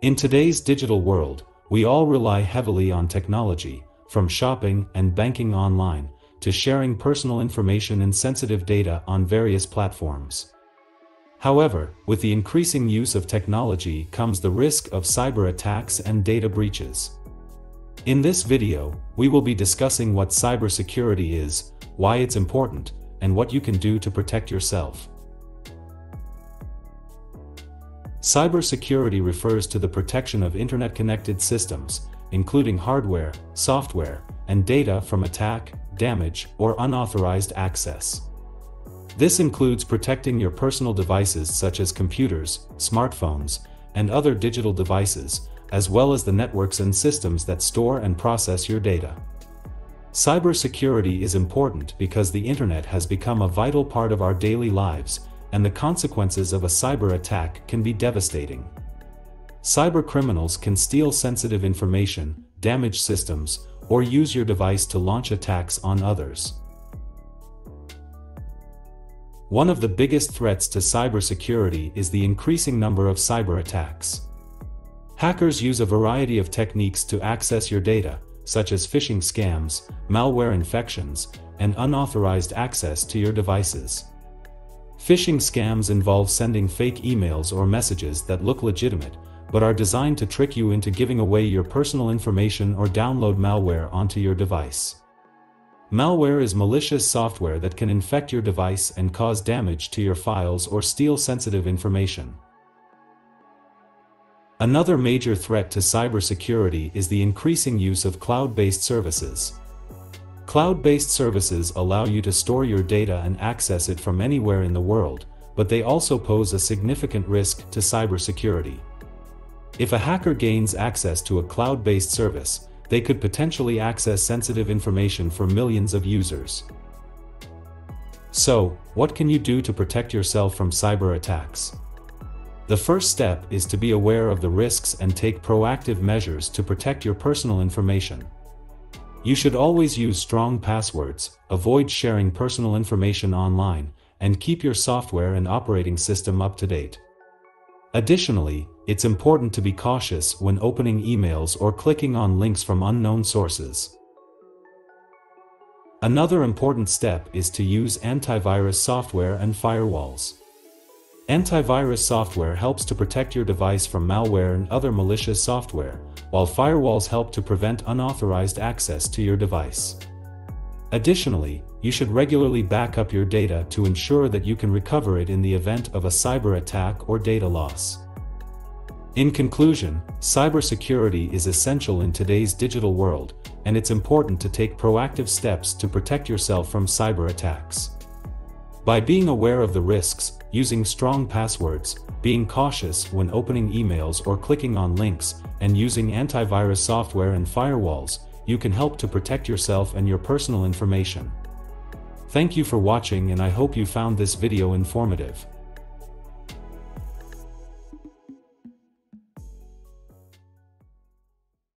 In today's digital world, we all rely heavily on technology, from shopping and banking online, to sharing personal information and sensitive data on various platforms. However, with the increasing use of technology comes the risk of cyber attacks and data breaches. In this video, we will be discussing what cybersecurity is, why it's important, and what you can do to protect yourself. Cybersecurity refers to the protection of internet-connected systems, including hardware, software, and data from attack, damage, or unauthorized access. This includes protecting your personal devices such as computers, smartphones, and other digital devices, as well as the networks and systems that store and process your data. Cybersecurity is important because the internet has become a vital part of our daily lives, and the consequences of a cyber attack can be devastating. Cybercriminals can steal sensitive information, damage systems, or use your device to launch attacks on others. One of the biggest threats to cybersecurity is the increasing number of cyber attacks. Hackers use a variety of techniques to access your data, such as phishing scams, malware infections, and unauthorized access to your devices. Phishing scams involve sending fake emails or messages that look legitimate, but are designed to trick you into giving away your personal information or download malware onto your device. Malware is malicious software that can infect your device and cause damage to your files or steal sensitive information. Another major threat to cybersecurity is the increasing use of cloud-based services. Cloud-based services allow you to store your data and access it from anywhere in the world, but they also pose a significant risk to cybersecurity. If a hacker gains access to a cloud-based service, they could potentially access sensitive information for millions of users. So, what can you do to protect yourself from cyber attacks? The first step is to be aware of the risks and take proactive measures to protect your personal information. You should always use strong passwords, avoid sharing personal information online, and keep your software and operating system up to date. Additionally, it's important to be cautious when opening emails or clicking on links from unknown sources. Another important step is to use antivirus software and firewalls. Antivirus software helps to protect your device from malware and other malicious software, while firewalls help to prevent unauthorized access to your device. Additionally, you should regularly back up your data to ensure that you can recover it in the event of a cyber attack or data loss. In conclusion, cybersecurity is essential in today's digital world, and it's important to take proactive steps to protect yourself from cyber attacks. By being aware of the risks, using strong passwords, being cautious when opening emails or clicking on links, and using antivirus software and firewalls, you can help to protect yourself and your personal information. Thank you for watching, and I hope you found this video informative.